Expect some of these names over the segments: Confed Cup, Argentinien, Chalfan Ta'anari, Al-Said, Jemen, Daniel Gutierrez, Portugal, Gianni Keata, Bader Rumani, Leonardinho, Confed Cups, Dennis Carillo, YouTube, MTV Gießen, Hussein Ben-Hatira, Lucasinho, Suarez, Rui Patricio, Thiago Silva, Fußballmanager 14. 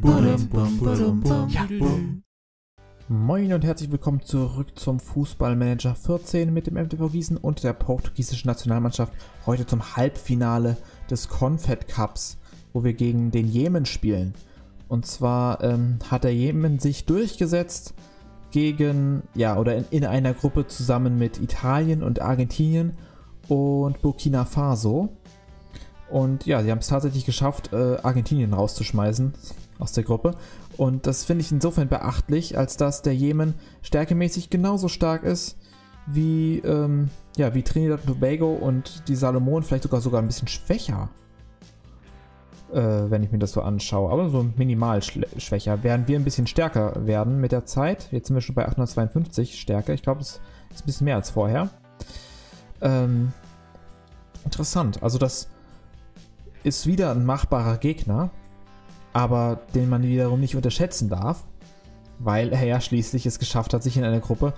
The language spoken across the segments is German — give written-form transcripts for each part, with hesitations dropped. Ja. Moin und herzlich willkommen zurück zum Fußballmanager 14 mit dem MTV Gießen und der portugiesischen Nationalmannschaft. Heute zum Halbfinale des Confed Cups, wo wir gegen den Jemen spielen. Und zwar hat der Jemen sich durchgesetzt gegen, in einer Gruppe zusammen mit Italien und Argentinien und Burkina Faso. Und ja, sie haben es tatsächlich geschafft, Argentinien rauszuschmeißen aus der Gruppe. Und das finde ich insofern beachtlich, als dass der Jemen stärkemäßig genauso stark ist wie, wie Trinidad und Tobago und die Salomonen, vielleicht sogar ein bisschen schwächer, wenn ich mir das so anschaue. Aber so minimal schwächer, während wir ein bisschen stärker werden mit der Zeit. Jetzt sind wir schon bei 852 Stärke. Ich glaube, das ist ein bisschen mehr als vorher. Interessant. Also das ist wieder ein machbarer Gegner, aber den man wiederum nicht unterschätzen darf, weil er ja schließlich es geschafft hat, sich in einer Gruppe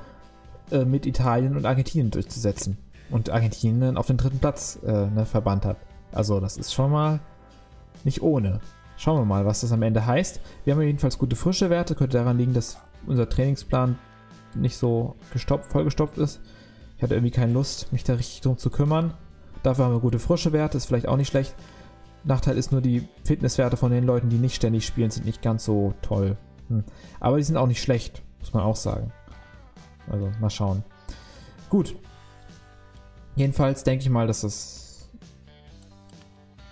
mit Italien und Argentinien durchzusetzen und Argentinien auf den dritten Platz verbannt hat. Also das ist schon mal nicht ohne. Schauen wir mal, was das am Ende heißt. Wir haben jedenfalls gute frische Werte, könnte daran liegen, dass unser Trainingsplan nicht so vollgestopft ist. Ich hatte irgendwie keine Lust, mich da richtig drum zu kümmern. Dafür haben wir gute frische Werte, ist vielleicht auch nicht schlecht. Nachteil ist nur, die Fitnesswerte von den Leuten, die nicht ständig spielen, sind nicht ganz so toll. Aber die sind auch nicht schlecht, muss man auch sagen. Also, mal schauen. Gut. Jedenfalls denke ich mal, dass das...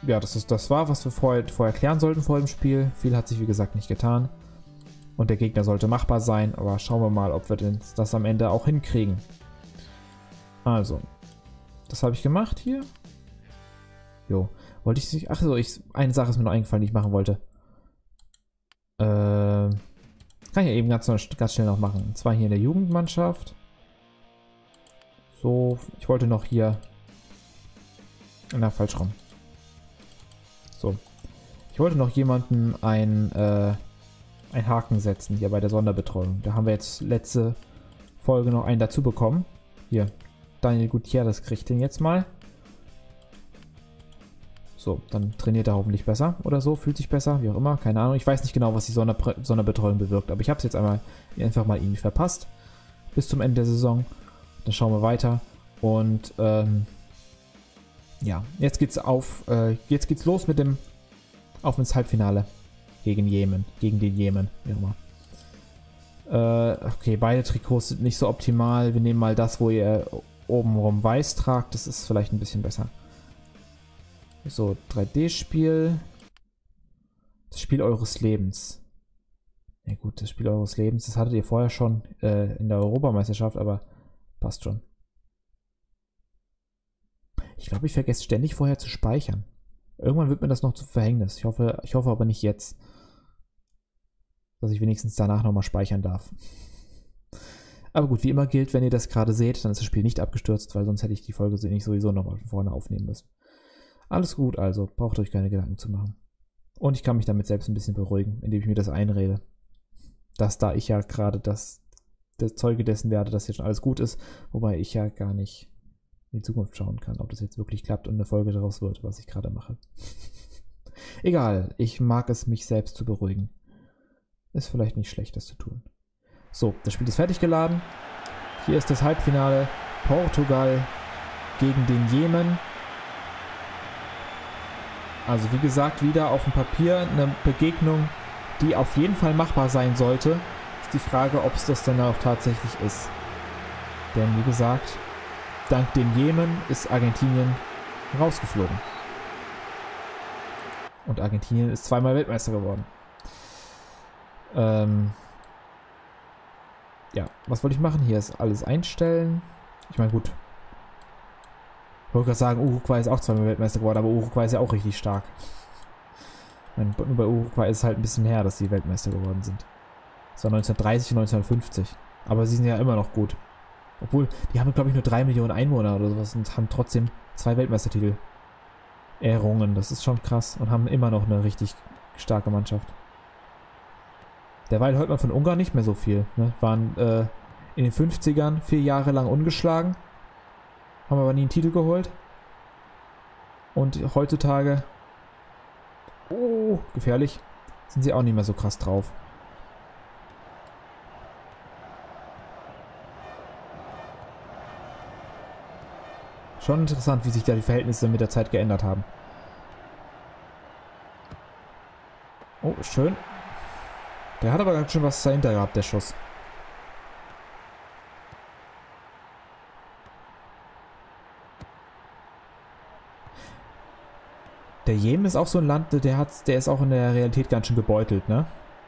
ja, das ist das war, was wir vorher klären sollten vor dem Spiel. Viel hat sich, wie gesagt, nicht getan. Und der Gegner sollte machbar sein. Aber schauen wir mal, ob wir das am Ende auch hinkriegen. Also. Das habe ich gemacht hier. Jo. Wollte ich nicht. Achso, eine Sache ist mir noch eingefallen, die ich machen wollte. Kann ich ja eben ganz schnell noch machen. Und zwar hier in der Jugendmannschaft. So, ich wollte noch hier. Na, falsch rum. So. Ich wollte noch jemanden einen Haken setzen hier bei der Sonderbetreuung. Da haben wir jetzt letzte Folge noch einen dazu bekommen. Hier. Daniel Gutierrez kriegt den jetzt mal. So, dann trainiert er hoffentlich besser oder so, fühlt sich besser, wie auch immer, keine Ahnung. Ich weiß nicht genau, was die Sonderbetreuung bewirkt, aber ich habe es jetzt einfach mal irgendwie verpasst bis zum Ende der Saison. Dann schauen wir weiter und ja, jetzt geht's los mit dem auf ins Halbfinale gegen den Jemen, wie auch immer. Okay, beide Trikots sind nicht so optimal. Wir nehmen mal das, wo ihr obenrum weiß tragt, das ist vielleicht ein bisschen besser. So, 3D-Spiel. Das Spiel eures Lebens. Ja gut, das Spiel eures Lebens, das hattet ihr vorher schon in der Europameisterschaft, aber passt schon. Ich glaube, ich vergesse ständig vorher zu speichern. Irgendwann wird mir das noch zu Verhängnis. Ich hoffe aber nicht jetzt. Dass ich wenigstens danach nochmal speichern darf. Aber gut, wie immer gilt, wenn ihr das gerade seht, dann ist das Spiel nicht abgestürzt, weil sonst hätte ich die Folge nicht sowieso nochmal von vorne aufnehmen müssen. Alles gut, also braucht euch keine Gedanken zu machen. Und ich kann mich damit selbst ein bisschen beruhigen, indem ich mir das einrede. Dass da ich ja gerade das Zeuge dessen werde, dass jetzt schon alles gut ist, wobei ich ja gar nicht in die Zukunft schauen kann, ob das jetzt wirklich klappt und eine Folge daraus wird, was ich gerade mache. Egal, ich mag es, mich selbst zu beruhigen. Ist vielleicht nicht schlecht, das zu tun. So, das Spiel ist fertig geladen. Hier ist das Halbfinale. Portugal gegen den Jemen. Also wie gesagt, wieder auf dem Papier eine Begegnung, die auf jeden Fall machbar sein sollte. Ist die Frage, ob es das dann auch tatsächlich ist. Denn wie gesagt, dank dem Jemen ist Argentinien rausgeflogen. Und Argentinien ist zweimal Weltmeister geworden. Ja, was wollte ich machen? Hier ist alles einstellen. Ich meine, gut. Ich wollte gerade sagen, Uruguay ist auch zweimal Weltmeister geworden, aber Uruguay ist ja auch richtig stark. Nur bei Uruguay ist es halt ein bisschen her, dass sie Weltmeister geworden sind. Das war 1930 und 1950. Aber sie sind ja immer noch gut. Obwohl, die haben, glaube ich, nur 3 Millionen Einwohner oder sowas und haben trotzdem 2 Weltmeistertitel errungen. Das ist schon krass und haben immer noch eine richtig starke Mannschaft. Derweil hört man von Ungarn nicht mehr so viel. Ne? Waren in den 50ern 4 Jahre lang ungeschlagen. Haben aber nie einen Titel geholt. Und heutzutage... oh, gefährlich. sind sie auch nicht mehr so krass drauf. Schon interessant, wie sich da die Verhältnisse mit der Zeit geändert haben. Oh, schön. Der hat aber ganz schön was dahinter gehabt, der Schuss. Der Jemen ist auch so ein Land, der ist auch in der Realität ganz schön gebeutelt, ne?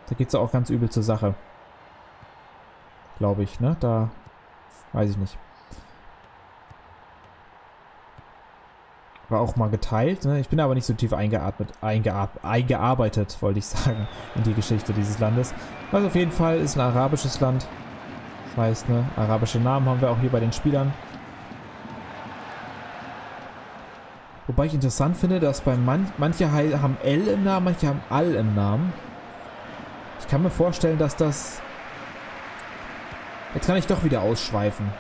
Da geht es auch ganz übel zur Sache. Glaube ich, ne? Da weiß ich nicht. War auch mal geteilt, ne? Ich bin aber nicht so tief eingearbeitet, wollte ich sagen, in die Geschichte dieses Landes. Also auf jeden Fall ist ein arabisches Land. Das heißt, ne? Arabische Namen haben wir auch hier bei den Spielern. Wobei ich interessant finde, dass bei manche haben L im Namen, manche haben Al im Namen. Ich kann mir vorstellen, dass das... Jetzt kann ich doch wieder ausschweifen.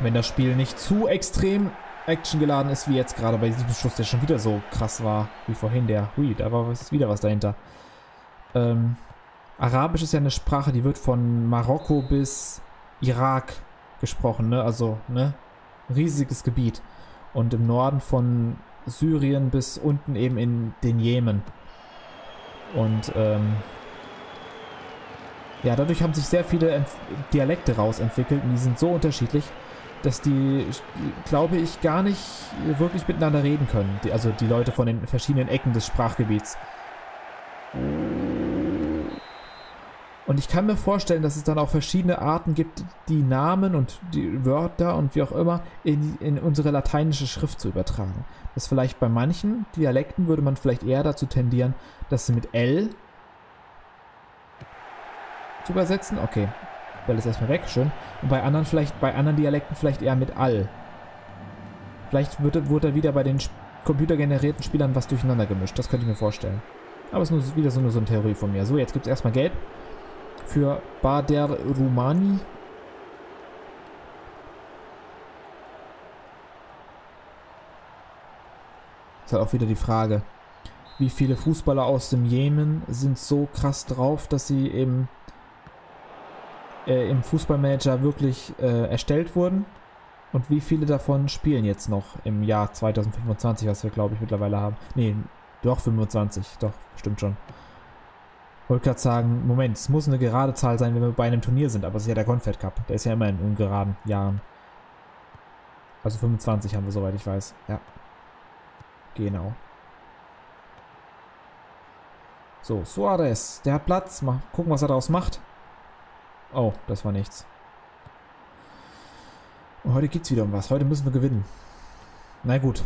Wenn das Spiel nicht zu extrem actiongeladen ist, wie jetzt gerade bei diesem Schuss, der schon wieder so krass war, wie vorhin der. Hui, da war wieder was dahinter. Arabisch ist ja eine Sprache, die wird von Marokko bis Irak gesprochen, ne? Also, ne? Riesiges Gebiet. Und im Norden von Syrien bis unten eben in den Jemen. Und ja, dadurch haben sich sehr viele Dialekte rausentwickelt. Und die sind so unterschiedlich, dass die, glaube ich, gar nicht wirklich miteinander reden können. Also die Leute von den verschiedenen Ecken des Sprachgebiets. Und ich kann mir vorstellen, dass es dann auch verschiedene Arten gibt, die Namen und die Wörter und wie auch immer in unsere lateinische Schrift zu übertragen. Das vielleicht bei manchen Dialekten würde man vielleicht eher dazu tendieren, dass sie mit L zu übersetzen. Okay, L ist erstmal weg, schön. Und bei anderen vielleicht, bei anderen Dialekten vielleicht eher mit Al. Vielleicht wurde da wieder bei den computergenerierten Spielern was durcheinander gemischt. Das könnte ich mir vorstellen. Aber es ist nur, wieder so eine Theorie von mir. So, jetzt gibt es erstmal Gelb für Bader Rumani. Ist halt auch wieder die Frage, wie viele Fußballer aus dem Jemen sind so krass drauf, dass sie eben im Fußballmanager wirklich erstellt wurden, und wie viele davon spielen jetzt noch im Jahr 2025, was wir, glaube ich, mittlerweile haben. Nee, doch 25, doch, stimmt schon. Wollte gerade sagen, Moment, es muss eine gerade Zahl sein, wenn wir bei einem Turnier sind, aber es ist ja der Confed Cup, der ist ja immer in ungeraden Jahren. Also 25 haben wir, soweit ich weiß, ja. Genau. So, Suarez, der hat Platz, mal gucken, was er daraus macht. Oh, das war nichts. Und heute geht's wieder um was, heute müssen wir gewinnen. Na gut,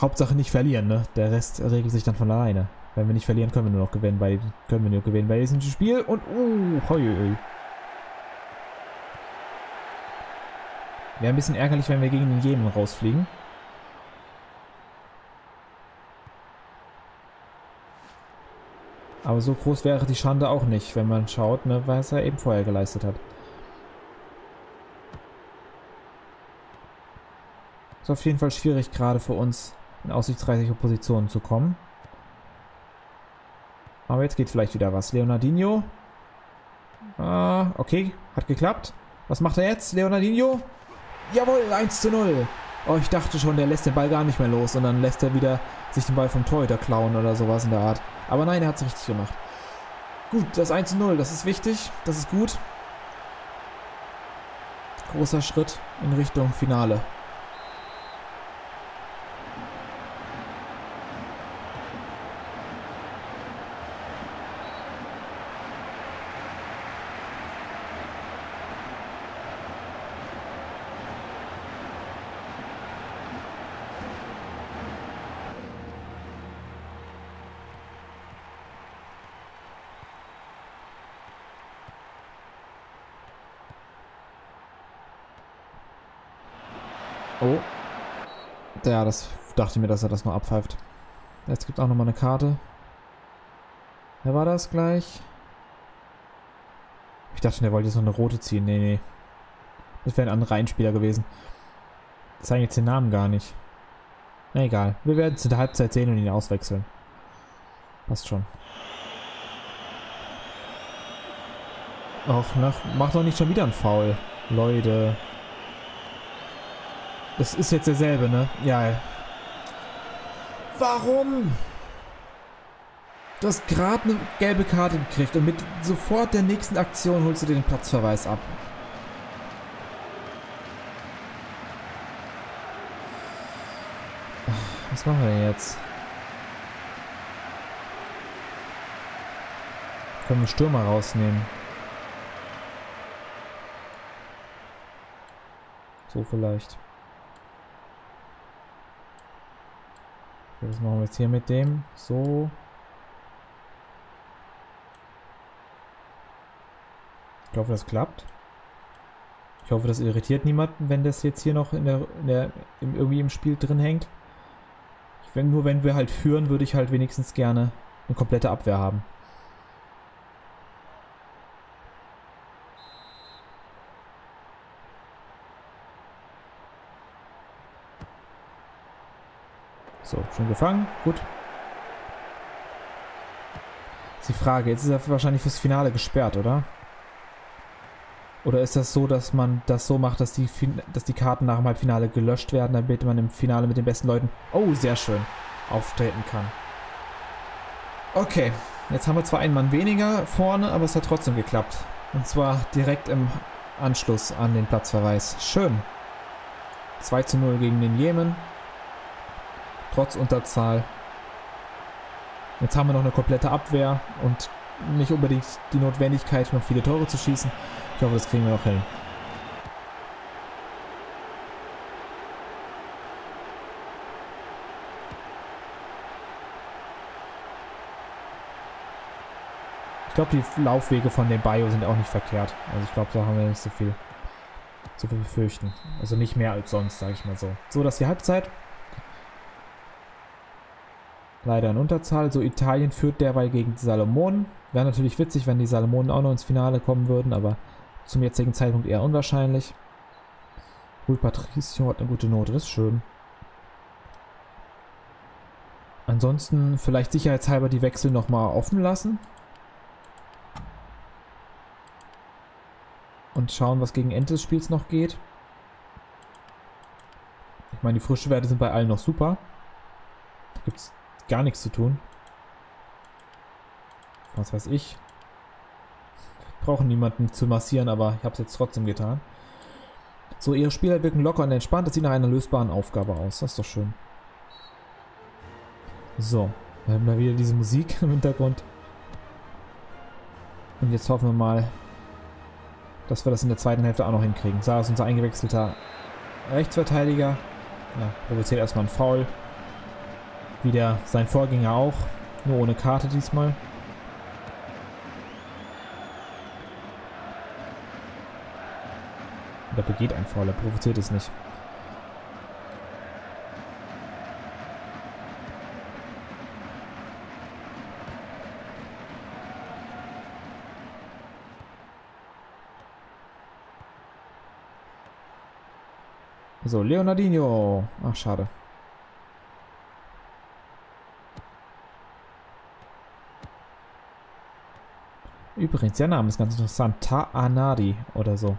Hauptsache nicht verlieren, ne? Der Rest regelt sich dann von alleine. Wenn wir nicht verlieren, können wir nur noch gewinnen, weil diesem Spiel. Und wäre ein bisschen ärgerlich, wenn wir gegen den Jemen rausfliegen. Aber so groß wäre die Schande auch nicht, wenn man schaut, ne, was er eben vorher geleistet hat. Ist auf jeden Fall schwierig, gerade für uns in aussichtsreiche Positionen zu kommen. Aber jetzt geht vielleicht wieder was. Leonardinho. Ah, okay. Hat geklappt. Was macht er jetzt? Leonardinho. Jawohl, 1:0. Oh, ich dachte schon, der lässt den Ball gar nicht mehr los. Und dann lässt er wieder sich den Ball vom Torhüter klauen oder sowas in der Art. Aber nein, er hat es richtig gemacht. Gut, das 1:0. Das ist wichtig. Das ist gut. Großer Schritt in Richtung Finale. Oh. Ja, das dachte ich mir, dass er das noch abpfeift. Jetzt gibt es auch nochmal eine Karte. Wer war das gleich? Ich dachte schon, der wollte jetzt noch eine rote ziehen. Nee, nee. Das wäre ein anderer Einspieler gewesen. Das sagen jetzt den Namen gar nicht. Na egal. Wir werden es in der Halbzeit sehen und ihn auswechseln. Passt schon. Macht doch nicht schon wieder einen Foul. Leute. Das ist jetzt derselbe, ne? Ja. Warum? Du hast gerade eine gelbe Karte gekriegt und mit sofort der nächsten Aktion holst du dir den Platzverweis ab. Was machen wir denn jetzt? Können wir Stürmer rausnehmen? So vielleicht. Okay, was machen wir jetzt hier mit dem? So. Ich hoffe, das klappt. Ich hoffe, das irritiert niemanden, wenn das jetzt hier noch irgendwie im Spiel drin hängt. Nur wenn wir halt führen, würde ich halt wenigstens gerne eine komplette Abwehr haben. So, schon gefangen. Gut. Das ist die Frage. Jetzt ist er wahrscheinlich fürs Finale gesperrt, oder? Oder ist das so, dass man das so macht, dass die Karten nach dem Halbfinale gelöscht werden, damit man im Finale mit den besten Leuten, oh, sehr schön, auftreten kann. Okay, jetzt haben wir zwar einen Mann weniger vorne, aber es hat trotzdem geklappt. Und zwar direkt im Anschluss an den Platzverweis. Schön. 2:0 gegen den Jemen. Trotz Unterzahl. Jetzt haben wir noch eine komplette Abwehr und nicht unbedingt die Notwendigkeit, noch viele Tore zu schießen. Ich hoffe, das kriegen wir noch hin. Ich glaube, die Laufwege von den Bayo sind auch nicht verkehrt. Also ich glaube, da haben wir nicht so viel zu befürchten. Also nicht mehr als sonst, sage ich mal so. So, das ist die Halbzeit. Leider in Unterzahl. So, Italien führt derweil gegen die Salomonen. Wäre natürlich witzig, wenn die Salomonen auch noch ins Finale kommen würden, aber zum jetzigen Zeitpunkt eher unwahrscheinlich. Rui Patricio hat eine gute Note, das ist schön. Ansonsten vielleicht sicherheitshalber die Wechsel nochmal offen lassen. Und schauen, was gegen Ende des Spiels noch geht. Ich meine, die frischen Werte sind bei allen noch super. Da gibt es gar nichts zu tun. Was weiß ich. Brauchen niemanden zu massieren, aber ich habe es jetzt trotzdem getan. So, ihre Spieler wirken locker und entspannt. Das sieht nach einer lösbaren Aufgabe aus. Das ist doch schön. So, wir haben da wieder diese Musik im Hintergrund. Und jetzt hoffen wir mal, dass wir das in der zweiten Hälfte auch noch hinkriegen. Sarah ist unser eingewechselter Rechtsverteidiger. Ja, provoziert erstmal einen Foul. Wieder sein Vorgänger auch. Nur ohne Karte diesmal. Er begeht einen Foul, er provoziert es nicht. So, Leonardinho. Ach, schade. Übrigens, der Name ist ganz interessant. Ta'anari oder so.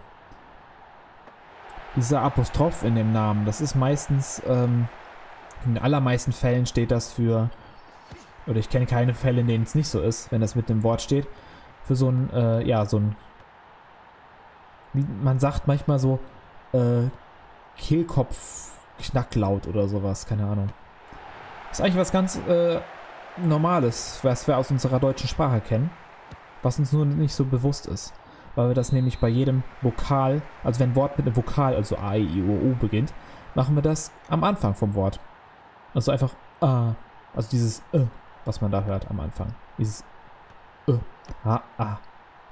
Dieser Apostroph in dem Namen, das ist meistens, in den allermeisten Fällen steht das für, oder ich kenne keine Fälle, in denen es nicht so ist, wenn das mit dem Wort steht, für so ein, ja, so ein, wie man sagt manchmal so, Kehlkopf-Knacklaut oder sowas, keine Ahnung. Das ist eigentlich was ganz Normales, was wir aus unserer deutschen Sprache kennen, was uns nur nicht so bewusst ist. Weil wir das nämlich bei jedem Vokal, also wenn ein Wort mit einem Vokal, also A, I, I, O, U beginnt, machen wir das am Anfang vom Wort. Also einfach also dieses was man da hört am Anfang. Dieses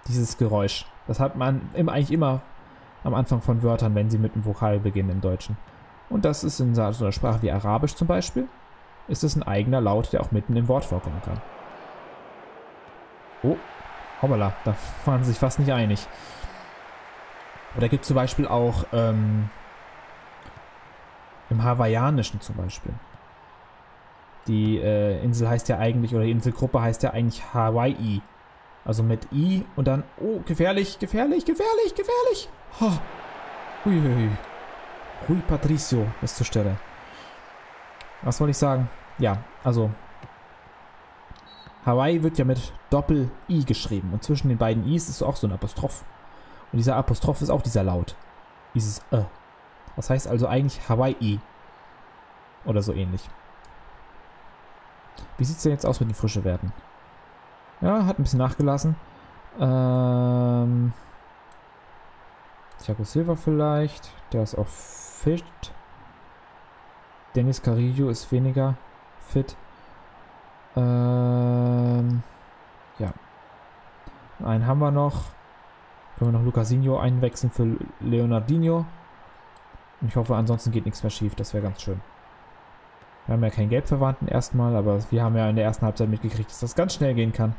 dieses Geräusch. Das hat man eigentlich immer am Anfang von Wörtern, wenn sie mit einem Vokal beginnen im Deutschen. Und das ist in so einer Sprache wie Arabisch zum Beispiel, ist es ein eigener Laut, der auch mitten im Wort vorkommen kann. Oh. Hoppala, da waren sie sich fast nicht einig. Oder gibt es zum Beispiel auch im Hawaiianischen zum Beispiel. Die Insel heißt ja eigentlich, oder die Inselgruppe heißt ja eigentlich Hawaii. Also mit I und dann... Oh, gefährlich, gefährlich, gefährlich, gefährlich. Oh. Uiuiui. Rui Patricio ist zur Stelle. Was wollte ich sagen? Ja, also... Hawaii wird ja mit Doppel-I geschrieben. Und zwischen den beiden Is ist auch so ein Apostroph. Und dieser Apostroph ist auch dieser Laut. Dieses Das heißt also eigentlich Hawaii. Oder so ähnlich. Wie sieht es denn jetzt aus mit den frischen Werten? Ja, hat ein bisschen nachgelassen. Thiago Silva vielleicht. Der ist auch fit. Dennis Carillo ist weniger fit. Ja. Einen haben wir noch. Können wir noch Lucasinho einwechseln für Leonardinho. Und ich hoffe, ansonsten geht nichts mehr schief. Das wäre ganz schön. Wir haben ja keinen Gelbverwandten erstmal, aber wir haben ja in der ersten Halbzeit mitgekriegt, dass das ganz schnell gehen kann.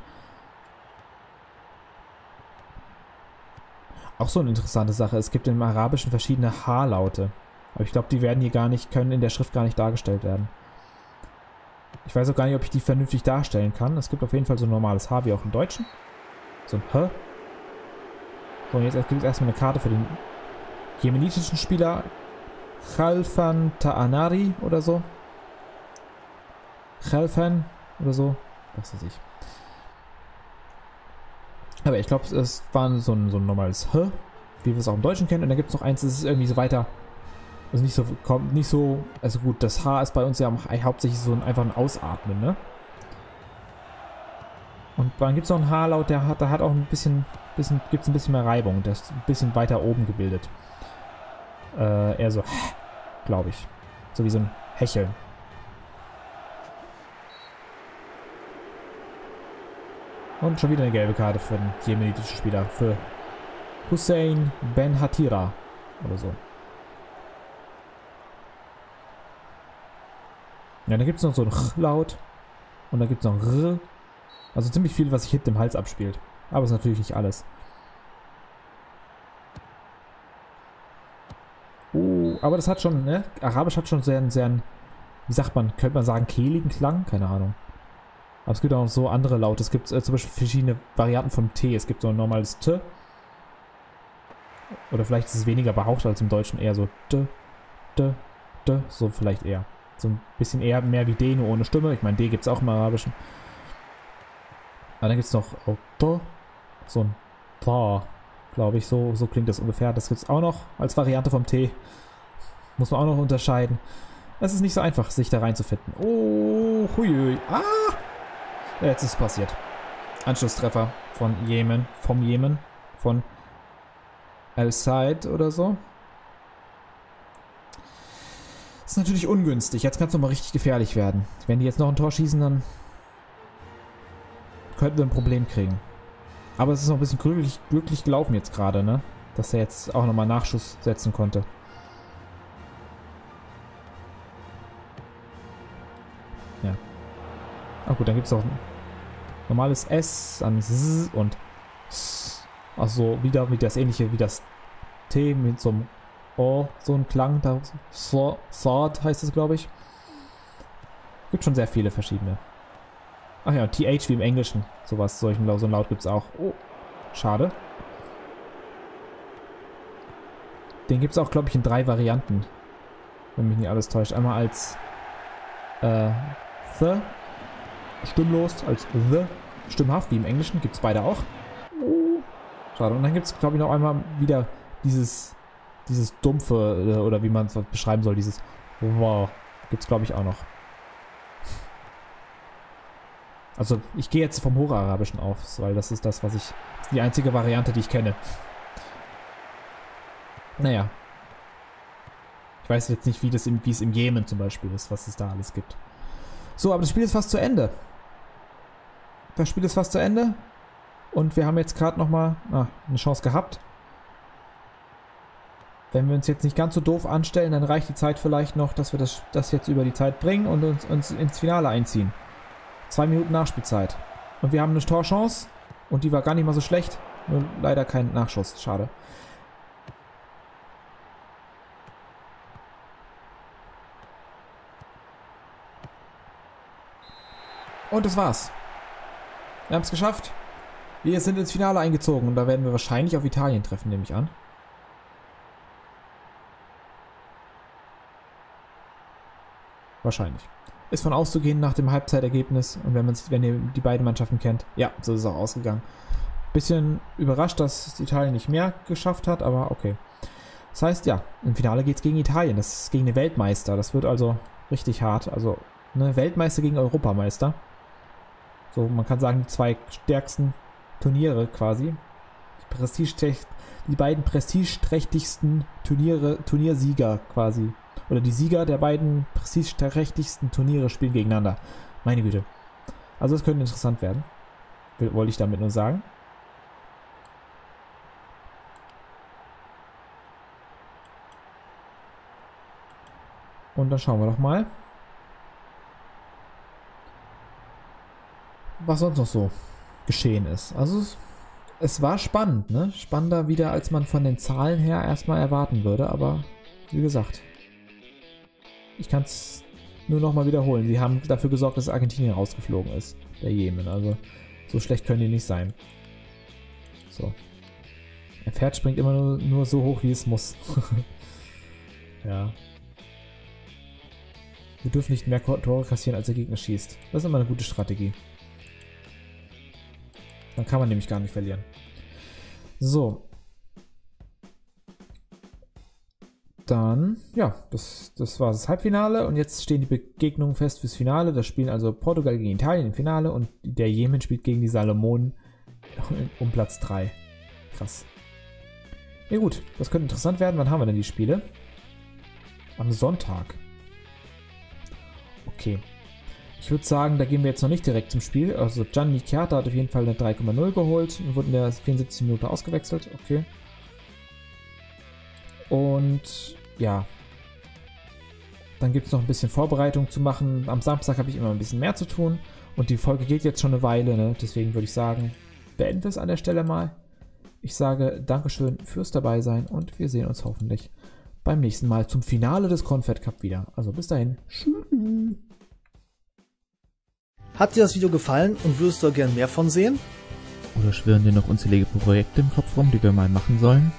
Auch so eine interessante Sache. Es gibt im Arabischen verschiedene H-Laute. Aber ich glaube, die werden hier gar nicht, können in der Schrift gar nicht dargestellt werden. Ich weiß auch gar nicht, ob ich die vernünftig darstellen kann. Es gibt auf jeden Fall so ein normales H wie auch im Deutschen. So ein H. So, und jetzt gibt es erstmal eine Karte für den jemenitischen Spieler. Chalfan Ta'anari oder so. Chalfan oder so. Was weiß ich. Aber ich glaube, es war so ein normales H, wie wir es auch im Deutschen kennen. Und dann gibt es noch eins, das ist irgendwie so weiter... Also nicht so, kommt nicht so, also gut, das H ist bei uns ja hauptsächlich so einfach ein Ausatmen, ne? Und dann gibt es noch einen H-Laut, der hat auch ein bisschen gibt es ein bisschen mehr Reibung, der ist ein bisschen weiter oben gebildet. Eher so, glaube ich. So wie so ein Hecheln. Und schon wieder eine gelbe Karte für den jemenitischen Spieler, für Hussein Ben-Hatira oder so. Ja, dann gibt es noch so ein Ch-Laut. Und dann gibt es noch ein R. Also ziemlich viel, was sich hinten im Hals abspielt. Aber ist natürlich nicht alles. Oh, aber das hat schon, ne? Arabisch hat schon sehr, wie sagt man, könnte man sagen, kehligen Klang? Keine Ahnung. Aber es gibt auch noch so andere Laute. Es gibt zum Beispiel verschiedene Varianten vom T. Es gibt so ein normales T. Oder vielleicht ist es weniger behaucht als im Deutschen. Eher so T, T, T. So vielleicht eher. So ein bisschen eher mehr wie D, nur ohne Stimme. Ich meine, D gibt es auch im Arabischen. Aber dann gibt es noch T. So ein Ta, glaube ich. So klingt das ungefähr. Das gibt es auch noch als Variante vom T. Muss man auch noch unterscheiden. Es ist nicht so einfach, sich da reinzufinden. Oh, huiui. Ah! Jetzt ist es passiert. Anschlusstreffer von Jemen. Vom Jemen. Von Al-Said oder so. Das ist natürlich ungünstig. Jetzt kann es nochmal richtig gefährlich werden. Wenn die jetzt noch ein Tor schießen, dann könnten wir ein Problem kriegen. Aber es ist noch ein bisschen glücklich gelaufen jetzt gerade, ne? Dass er jetzt auch nochmal Nachschuss setzen konnte. Ja. Ah gut, dann gibt es auch ein normales S an S und S. Also wieder wie das ähnliche wie das T mit so einem... Oh, so ein Klang, da Sword heißt es, glaube ich. Gibt schon sehr viele verschiedene. Ach ja, TH wie im Englischen. Sowas, so ein Laut gibt es auch. Oh, schade. Den gibt es auch, glaube ich, in 3 Varianten. Wenn mich nicht alles täuscht. Einmal als The, stimmlos, als The, stimmhaft, wie im Englischen. Gibt es beide auch. Oh, schade. Und dann gibt es, glaube ich, noch einmal wieder dieses dumpfe, oder wie man es beschreiben soll, dieses Wow, gibt es glaube ich auch noch. Also ich gehe jetzt vom Hocharabischen auf, weil das ist das, was ich, das ist die einzige Variante, die ich kenne. Naja. Ich weiß jetzt nicht, wie es im Jemen zum Beispiel ist, was es da alles gibt. So, aber das Spiel ist fast zu Ende. Das Spiel ist fast zu Ende. Und wir haben jetzt gerade nochmal eine Chance gehabt. Wenn wir uns jetzt nicht ganz so doof anstellen, dann reicht die Zeit vielleicht noch, dass wir das jetzt über die Zeit bringen und uns ins Finale einziehen. 2 Minuten Nachspielzeit. Und wir haben eine Torchance und die war gar nicht mal so schlecht. Nur leider kein Nachschuss. Schade. Und das war's. Wir haben es geschafft. Wir sind ins Finale eingezogen und da werden wir wahrscheinlich auf Italien treffen, nehme ich an. Wahrscheinlich. Ist von auszugehen nach dem Halbzeitergebnis und wenn ihr die beiden Mannschaften kennt. Ja, so ist es auch ausgegangen. Bisschen überrascht, dass Italien nicht mehr geschafft hat, aber okay. Das heißt, ja, im Finale geht es gegen Italien. Das ist gegen den Weltmeister. Das wird also richtig hart. Also ne, Weltmeister gegen Europameister. So, man kann sagen, die zwei stärksten Turniere quasi. Die beiden prestigeträchtigsten Turniersieger quasi. Oder die Sieger der beiden prestigeträchtigsten Turniere spielen gegeneinander. Meine Güte. Also es könnte interessant werden. Wollte ich damit nur sagen. Und dann schauen wir doch mal, was sonst noch so geschehen ist. Also es war spannend, ne? Spannender wieder, als man von den Zahlen her erstmal erwarten würde. Aber wie gesagt, ich kann es nur nochmal wiederholen. Sie haben dafür gesorgt, dass Argentinien rausgeflogen ist, der Jemen. Also so schlecht können die nicht sein. So. Ein Pferd springt immer nur so hoch, wie es muss. Ja. Wir dürfen nicht mehr Tore kassieren, als der Gegner schießt. Das ist immer eine gute Strategie. Dann kann man nämlich gar nicht verlieren. So. Dann, ja, das war das Halbfinale. Und jetzt stehen die Begegnungen fest fürs Finale. Da spielen also Portugal gegen Italien im Finale. Und der Jemen spielt gegen die Salomonen um Platz 3. Krass. Ja gut, das könnte interessant werden. Wann haben wir denn die Spiele? Am Sonntag. Okay. Ich würde sagen, da gehen wir jetzt noch nicht direkt zum Spiel. Also Gianni Keata hat auf jeden Fall eine 3,0 geholt und wurde in der 74. Minute ausgewechselt. Okay. Und ja. Dann gibt es noch ein bisschen Vorbereitung zu machen. Am Samstag habe ich immer ein bisschen mehr zu tun. Und die Folge geht jetzt schon eine Weile, ne? Deswegen würde ich sagen, beenden wir es an der Stelle mal. Ich sage Dankeschön fürs Dabeisein und wir sehen uns hoffentlich beim nächsten Mal zum Finale des Confed Cup wieder. Also bis dahin. Tschüss. Hat dir das Video gefallen und würdest du gern mehr von sehen? Oder schwirren dir noch unzählige Projekte im Kopf rum, die wir mal machen sollen?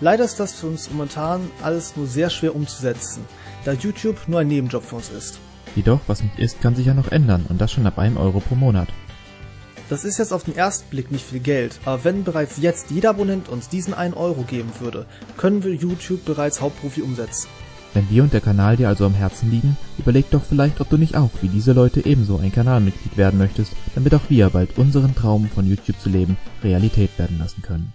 Leider ist das für uns momentan alles nur sehr schwer umzusetzen, da YouTube nur ein Nebenjob für uns ist. Jedoch, was nicht ist, kann sich ja noch ändern und das schon ab €1 pro Monat. Das ist jetzt auf den ersten Blick nicht viel Geld, aber wenn bereits jetzt jeder Abonnent uns diesen €1 geben würde, können wir YouTube bereits hauptberuflich umsetzen. Wenn dir und der Kanal dir also am Herzen liegen, überleg doch vielleicht, ob du nicht auch wie diese Leute ebenso ein Kanalmitglied werden möchtest, damit auch wir bald unseren Traum von YouTube zu leben Realität werden lassen können.